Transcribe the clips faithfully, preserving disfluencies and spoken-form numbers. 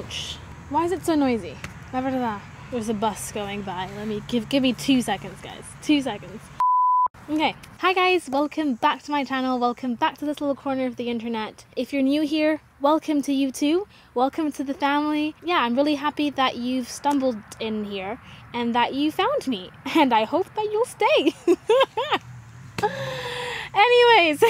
Ouch. Why is it so noisy? There's a bus going by. Let me give give me two seconds, guys. Two seconds. Okay. Hi guys, welcome back to my channel. Welcome back to this little corner of the internet. If you're new here, welcome to you too. Welcome to the family. Yeah, I'm really happy that you've stumbled in here and that you found me. And I hope that you'll stay. Anyways,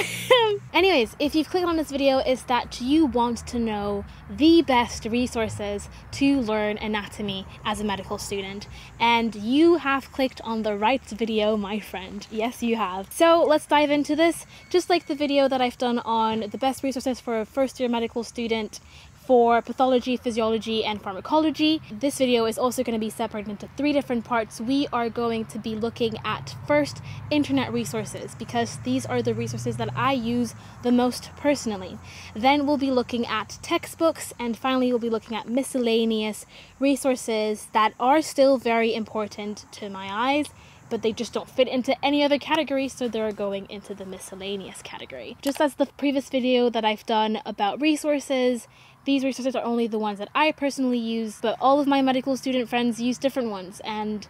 anyways, if you've clicked on this video, it's that you want to know the best resources to learn anatomy as a medical student, and you have clicked on the right video, my friend. Yes, you have. So let's dive into this. Just like the video that I've done on the best resources for a first-year medical student for pathology, physiology, and pharmacology, this video is also going to be separated into three different parts. We are going to be looking at first internet resources, because these are the resources that I use the most personally. Then we'll be looking at textbooks, and finally we'll be looking at miscellaneous resources that are still very important to my eyes, but they just don't fit into any other category, so they're going into the miscellaneous category. Just as the previous video that I've done about resources, these resources are only the ones that I personally use, but all of my medical student friends use different ones, and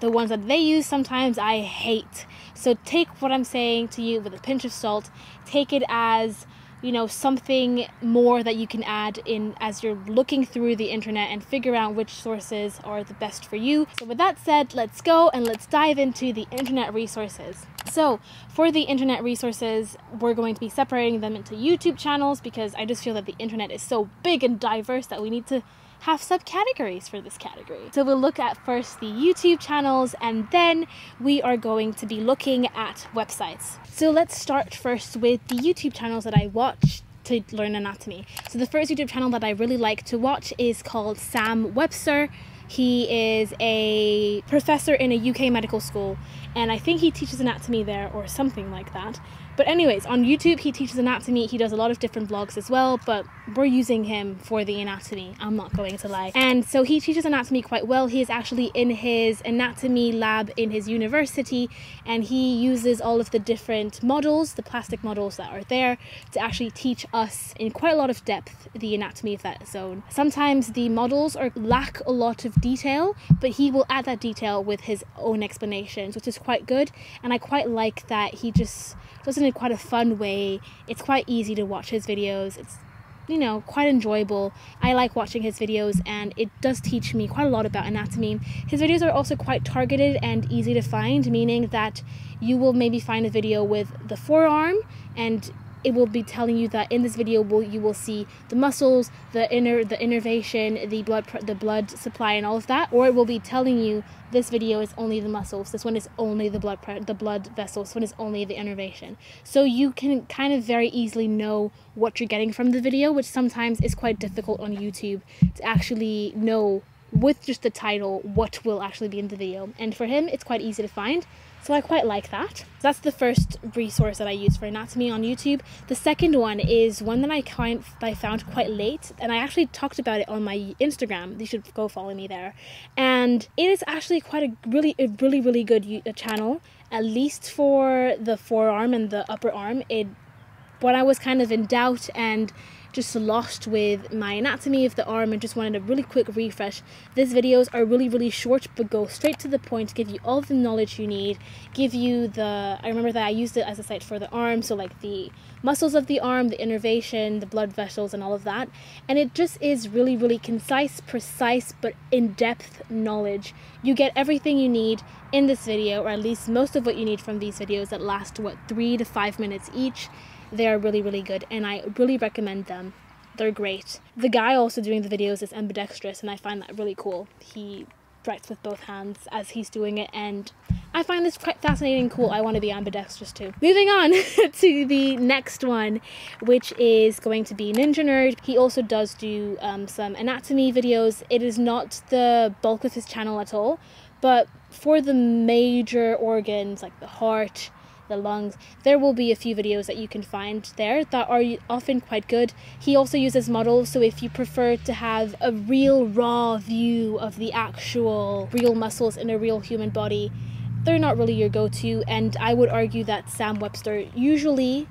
the ones that they use sometimes I hate. So take what I'm saying to you with a pinch of salt. Take it as, you know, something more that you can add in as you're looking through the internet and figure out which sources are the best for you. So with that said, let's go and let's dive into the internet resources. So for the internet resources, we're going to be separating them into YouTube channels, because I just feel that the internet is so big and diverse that we need to have subcategories for this category. So we'll look at first the YouTube channels, and then we are going to be looking at websites. So let's start first with the YouTube channels that I watch to learn anatomy. So the first YouTube channel that I really like to watch is called Sam Webster. He is a professor in a U K medical school, and I think he teaches anatomy there or something like that. But anyways, on YouTube he teaches anatomy. He does a lot of different vlogs as well, but we're using him for the anatomy, I'm not going to lie. And so he teaches anatomy quite well. He is actually in his anatomy lab in his university, and he uses all of the different models, the plastic models that are there, to actually teach us in quite a lot of depth the anatomy of that zone. Sometimes the models are lack a lot of detail, but he will add that detail with his own explanations, which is quite good, and I quite like that he just doesn't in quite a fun way. It's quite easy to watch his videos. It's, you know, quite enjoyable. I like watching his videos, and it does teach me quite a lot about anatomy. His videos are also quite targeted and easy to find, meaning that you will maybe find a video with the forearm, and it will be telling you that in this video will you will see the muscles, the inner the innervation, the blood the blood supply, and all of that. Or it will be telling you this video is only the muscles, this one is only the blood the blood vessels, this one is only the innervation. So you can kind of very easily know what you're getting from the video, which sometimes is quite difficult on YouTube to actually know with just the title what will actually be in the video. And for him, it's quite easy to find. So I quite like that. So that's the first resource that I use for anatomy on YouTube. The second one is one that I, kind, that I found quite late, and I actually talked about it on my Instagram. You should go follow me there. And it is actually quite a really, a really, really good channel, at least for the forearm and the upper arm. It, when I was kind of in doubt and just lost with my anatomy of the arm and just wanted a really quick refresh, these videos are really really short but go straight to the point, give you all the knowledge you need, give you the, I remember that I used it as a site for the arm, so like the muscles of the arm, the innervation, the blood vessels, and all of that. And it just is really really concise, precise, but in-depth knowledge. You get everything you need in this video, or at least most of what you need from these videos that last what, three to five minutes each. They are really, really good, and I really recommend them. They're great. The guy also doing the videos is ambidextrous, and I find that really cool. He writes with both hands as he's doing it, and I find this quite fascinating and cool. I want to be ambidextrous too. Moving on to the next one, which is going to be Ninja Nerd. He also does do um, some anatomy videos. It is not the bulk of his channel at all, but for the major organs like the heart, the lungs, there will be a few videos that you can find there that are often quite good. He also uses models, so if you prefer to have a real raw view of the actual real muscles in a real human body, they're not really your go-to. And I would argue that Sam Webster usually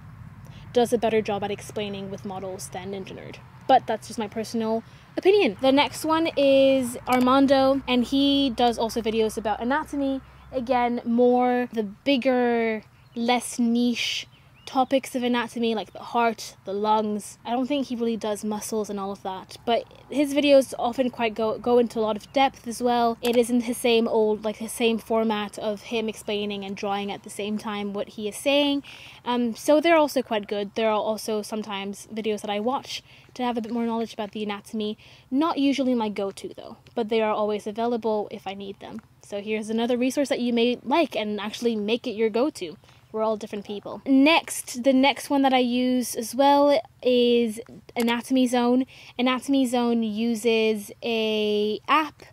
does a better job at explaining with models than Ninja Nerd. But that's just my personal opinion. The next one is Armando, and he does also videos about anatomy. Again, more the bigger, less niche topics of anatomy, like the heart, the lungs. I don't think he really does muscles and all of that, but his videos often quite go go into a lot of depth as well. It isn't his same old, like his same format of him explaining and drawing at the same time what he is saying. Um, so they're also quite good. There are also sometimes videos that I watch to have a bit more knowledge about the anatomy. Not usually my go-to though, but they are always available if I need them. So here's another resource that you may like and actually make it your go-to. We're all different people. Next, the next one that I use as well is Anatomy Zone. Anatomy Zone uses a app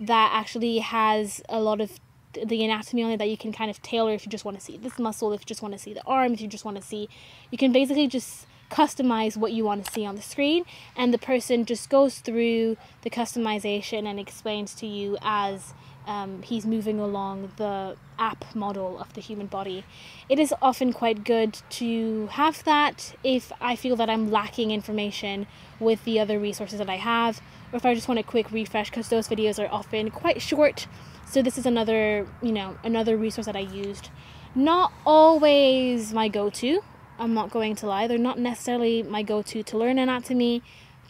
that actually has a lot of the anatomy on it that you can kind of tailor if you just want to see this muscle, if you just want to see the arm, if you just want to see, you can basically just customize what you want to see on the screen, and the person just goes through the customization and explains to you as Um, he's moving along the app model of the human body. It is often quite good to have that if I feel that I'm lacking information with the other resources that I have, or if I just want a quick refresh, because those videos are often quite short. So this is another, you know, another resource that I used. Not always my go-to, I'm not going to lie. They're not necessarily my go-to to learn anatomy,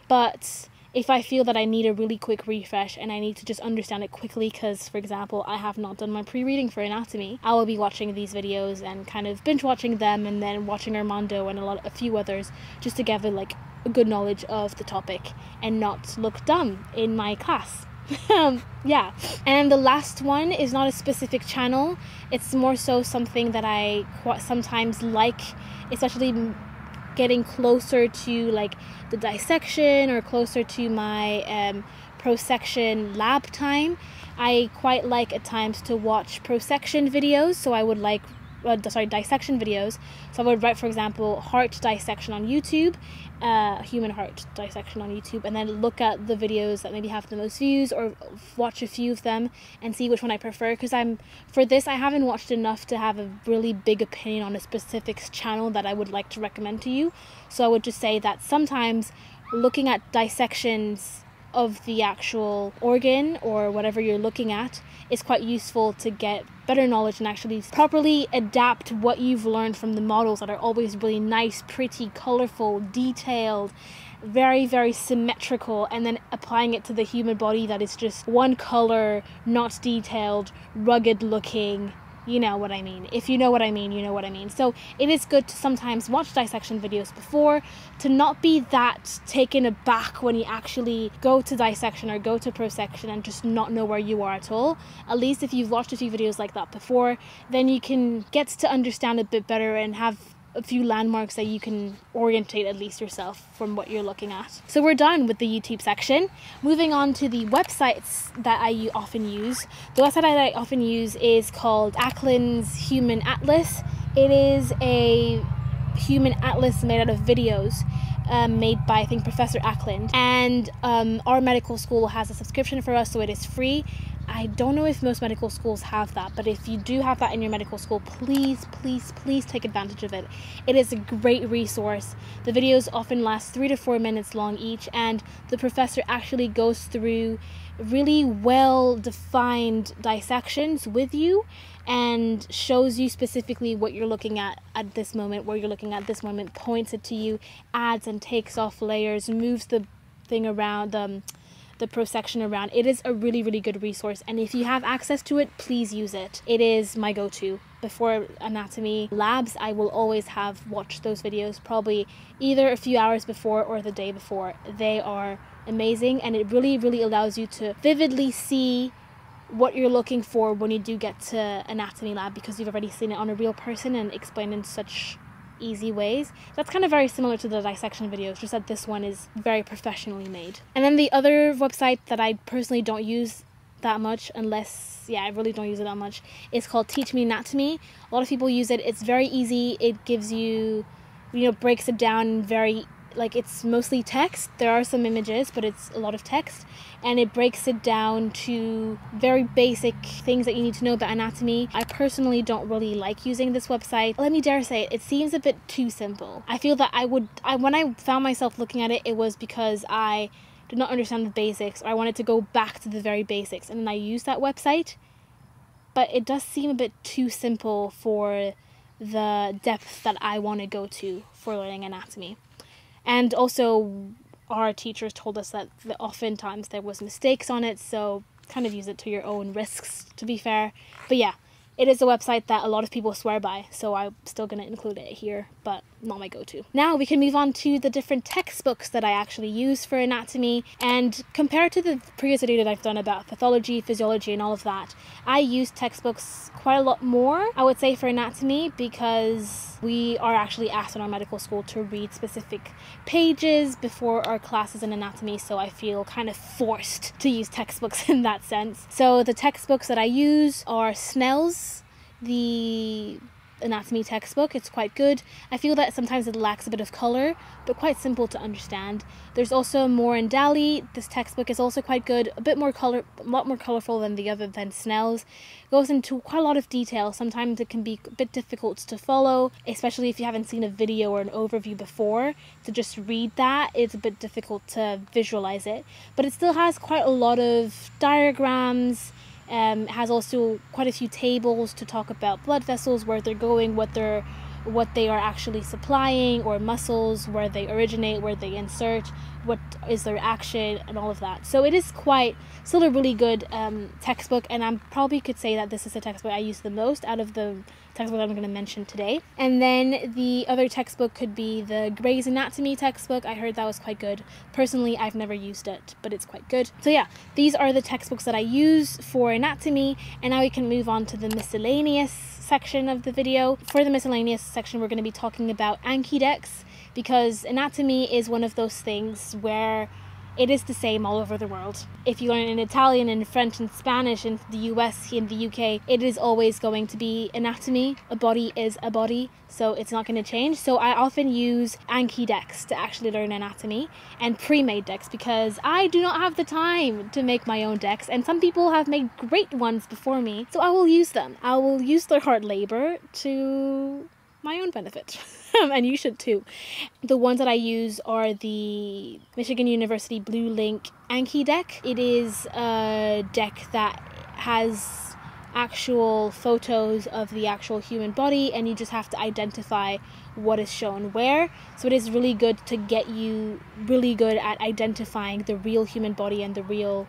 but if I feel that I need a really quick refresh and I need to just understand it quickly because, for example, I have not done my pre-reading for anatomy, I will be watching these videos and kind of binge watching them, and then watching Armando and a lot, a few others, just to gather like a good knowledge of the topic and not look dumb in my class. Um, yeah. And the last one is not a specific channel. It's more so something that I quite sometimes like, especially getting closer to like the dissection or closer to my um, prosection lab time. I quite like at times to watch prosection videos, so I would like, uh, sorry, dissection videos. So I would write, for example, heart dissection on YouTube, uh, human heart dissection on YouTube, and then look at the videos that maybe have the most views or watch a few of them and see which one I prefer. Because I'm, for this, I haven't watched enough to have a really big opinion on a specific channel that I would like to recommend to you. So I would just say that sometimes looking at dissections of the actual organ or whatever you're looking at is quite useful to get better knowledge and actually properly adapt what you've learned from the models that are always really nice, pretty, colorful, detailed, very, very symmetrical, and then applying it to the human body that is just one color, not detailed, rugged looking. You know what I mean. If you know what I mean, you know what I mean. So it is good to sometimes watch dissection videos before, to not be that taken aback when you actually go to dissection or go to prosection and just not know where you are at all. At least if you've watched a few videos like that before, then you can get to understand a bit better and have a few landmarks that you can orientate at least yourself from what you're looking at. So we're done with the YouTube section. Moving on to the websites that I often use. The website that I often use is called Ackland's Human Atlas. It is a human atlas made out of videos um, made by, I think, Professor Ackland. And um, our medical school has a subscription for us, so it is free. I don't know if most medical schools have that, but if you do have that in your medical school, please, please, please take advantage of it. It is a great resource. The videos often last three to four minutes long each, and the professor actually goes through really well-defined dissections with you and shows you specifically what you're looking at at this moment, where you're looking at this moment, points it to you, adds and takes off layers, moves the thing around, um, the prosection around. It is a really, really good resource, and if you have access to it, please use it. It is my go-to. Before anatomy labs, I will always have watched those videos, probably either a few hours before or the day before. They are amazing, and it really, really allows you to vividly see what you're looking for when you do get to anatomy lab, because you've already seen it on a real person and explained in such easy ways. That's kind of very similar to the dissection videos, just that this one is very professionally made. And then the other website that I personally don't use that much, unless, yeah, I really don't use it that much, is called Teach Me Anatomy. A lot of people use it. It's very easy. It gives you, you know, breaks it down in very like it's mostly text. There are some images, but it's a lot of text, and it breaks it down to very basic things that you need to know about anatomy. I personally don't really like using this website. Let me dare say it, it seems a bit too simple. I feel that I would, I, when I found myself looking at it, it was because I did not understand the basics, or I wanted to go back to the very basics, and then I used that website. But it does seem a bit too simple for the depth that I want to go to for learning anatomy. And also, our teachers told us that oftentimes there was mistakes on it, so kind of use it to your own risks, to be fair. But yeah, it is a website that a lot of people swear by, so I'm still going to include it here, but not my go-to. Now we can move on to the different textbooks that I actually use for anatomy, and compared to the previous video that I've done about pathology, physiology, and all of that, I use textbooks quite a lot more, I would say, for anatomy, because we are actually asked in our medical school to read specific pages before our classes in anatomy, so I feel kind of forced to use textbooks in that sense. So the textbooks that I use are Snell's, the anatomy textbook. It's quite good. I feel that sometimes it lacks a bit of color, but quite simple to understand. There's also Moor Dali. This textbook is also quite good, a bit more color, a lot more colorful than the other than Snell's. It goes into quite a lot of detail. Sometimes it can be a bit difficult to follow, especially if you haven't seen a video or an overview before. To just read that, it's a bit difficult to visualize it, but it still has quite a lot of diagrams. Um, it has also quite a few tables to talk about blood vessels, where they're going, what they're what they are actually supplying, or muscles, where they originate, where they insert, what is their action, and all of that. So it is quite still a really good um, textbook, and I probably could say that this is the textbook I use the most out of the textbook I'm going to mention today. And then the other textbook could be the Gray's Anatomy textbook. I heard that was quite good. Personally, I've never used it, but it's quite good. So yeah, these are the textbooks that I use for anatomy, and now we can move on to the miscellaneous section of the video. For the miscellaneous section, we're going to be talking about Anki decks, because anatomy is one of those things where it is the same all over the world. If you learn in Italian and French and Spanish and the U S and the U K, it is always going to be anatomy. A body is a body, so it's not going to change. So I often use Anki decks to actually learn anatomy, and pre-made decks, because I do not have the time to make my own decks, and some people have made great ones before me, so I will use them. I will use their hard labor to my own benefit. And you should too. The ones that I use are the Michigan University Blue Link Anki deck. It is a deck that has actual photos of the actual human body, and you just have to identify what is shown where. So it is really good to get you really good at identifying the real human body and the real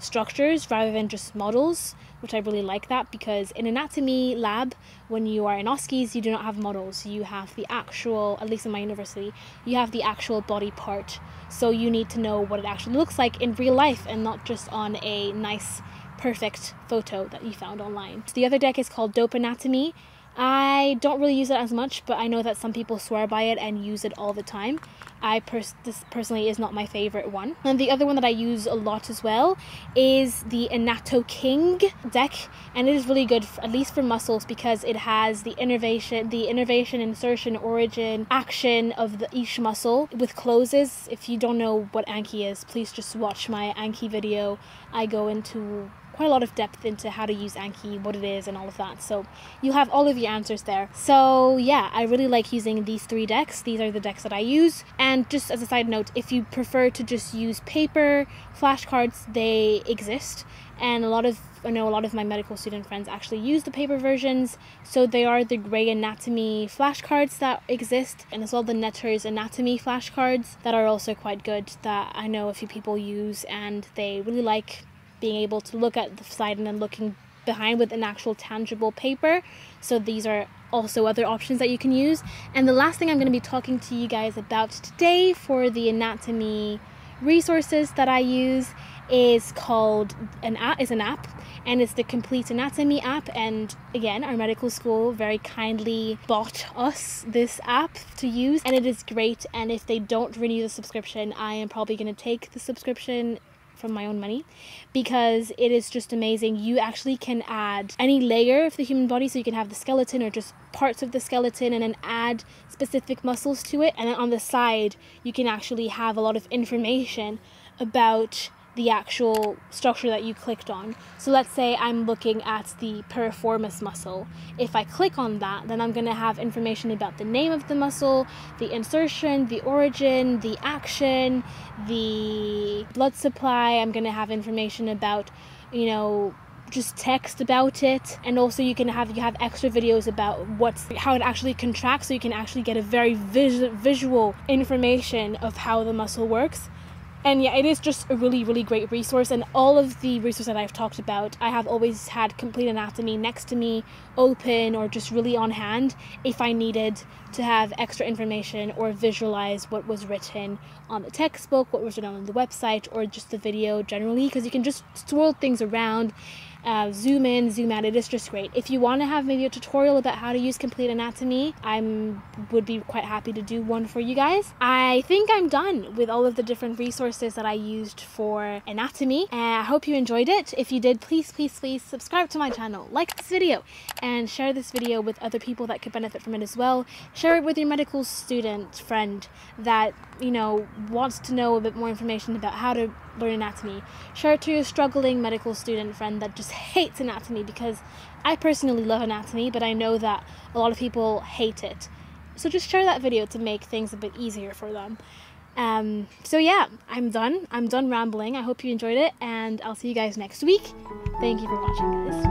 structures, rather than just models, which I really like that, because in anatomy lab, when you are in OSCEs, you do not have models. You have the actual, at least in my university, you have the actual body part. So you need to know what it actually looks like in real life, and not just on a nice, perfect photo that you found online. So the other deck is called Dope Anatomy. I don't really use it as much, but I know that some people swear by it and use it all the time. I pers this personally is not my favorite one. And the other one that I use a lot as well is the Anatoking deck, and it is really good, at least for muscles, because it has the innervation, the innervation, insertion, origin, action of the, each muscle with closes. If you don't know what Anki is, please just watch my Anki video. I go into quite a lot of depth into how to use Anki, what it is, and all of that, so you have all of your answers there. So yeah, I really like using these three decks. These are the decks that I use. And just as a side note, if you prefer to just use paper flashcards, they exist, and a lot of I know a lot of my medical student friends actually use the paper versions. So they are the Gray's Anatomy flashcards that exist, and as well the Netter's Anatomy flashcards that are also quite good, that I know a few people use, and they really like being able to look at the slide and then looking behind with an actual tangible paper. So these are also other options that you can use. And the last thing I'm going to be talking to you guys about today for the anatomy resources that I use is called an app is an app and it's the Complete Anatomy app. And again, our medical school very kindly bought us this app to use, and it is great. And if they don't renew the subscription, I am probably going to take the subscription from my own money, because it is just amazing. You actually can add any layer of the human body, so you can have the skeleton or just parts of the skeleton, and then add specific muscles to it, and then on the side you can actually have a lot of information about the actual structure that you clicked on. So let's say I'm looking at the piriformis muscle. If I click on that, then I'm going to have information about the name of the muscle, the insertion, the origin, the action, the blood supply. I'm going to have information about, you know, just text about it, and also you can have you have extra videos about what's how it actually contracts, so you can actually get a very vis- visual information of how the muscle works. And yeah, it is just a really, really great resource. And all of the resources that I've talked about, I have always had Complete Anatomy next to me, open, or just really on hand if I needed to have extra information or visualize what was written on the textbook, what was written on the website, or just the video generally, because you can just swirl things around, uh, zoom in, zoom out. It is just great. If you want to have maybe a tutorial about how to use Complete Anatomy, I would be quite happy to do one for you guys. I think I'm done with all of the different resources that I used for anatomy. Uh, I hope you enjoyed it. If you did, please, please, please subscribe to my channel, like this video, and share this video with other people that could benefit from it as well. Share it with your medical student friend that, you know, wants to know a bit more information about how to learn anatomy. Share it to your struggling medical student friend that just hates anatomy, because I personally love anatomy, but I know that a lot of people hate it. So just share that video to make things a bit easier for them. Um, so yeah, I'm done. I'm done rambling. I hope you enjoyed it, and I'll see you guys next week. Thank you for watching, guys.